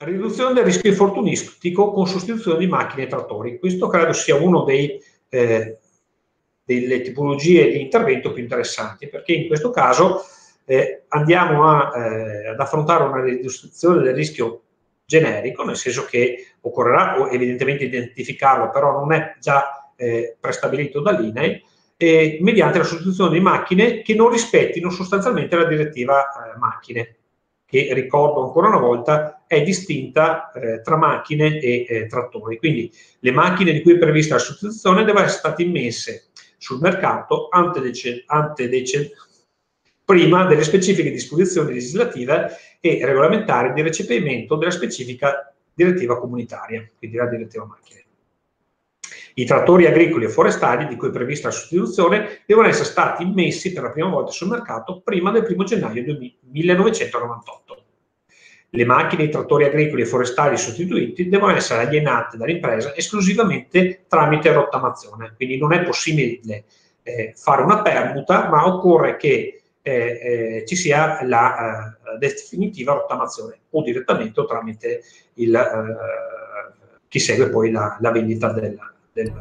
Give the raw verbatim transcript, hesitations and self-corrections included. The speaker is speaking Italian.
Riduzione del rischio infortunistico con sostituzione di macchine e trattori. Questo credo sia uno dei, eh, delle tipologie di intervento più interessanti, perché in questo caso eh, andiamo a, eh, ad affrontare una riduzione del rischio generico, nel senso che occorrerà evidentemente identificarlo, però non è già eh, prestabilito dall'INAIL, eh, mediante la sostituzione di macchine che non rispettino sostanzialmente la direttiva eh, macchine, che ricordo ancora una volta è distinta eh, tra macchine e eh, trattori. Quindi le macchine di cui è prevista la sostituzione devono essere state immesse sul mercato antedece, antedece, prima delle specifiche disposizioni legislative e regolamentari di recepimento della specifica direttiva comunitaria, quindi la direttiva macchine. I trattori agricoli e forestali di cui è prevista la sostituzione devono essere stati immessi per la prima volta sul mercato prima del primo gennaio millenovecentonovantotto. Le macchine e i trattori agricoli e forestali sostituiti devono essere alienate dall'impresa esclusivamente tramite rottamazione, quindi non è possibile eh, fare una permuta, ma occorre che eh, eh, ci sia la eh, definitiva rottamazione o direttamente o tramite il, eh, chi segue poi la, la vendita della del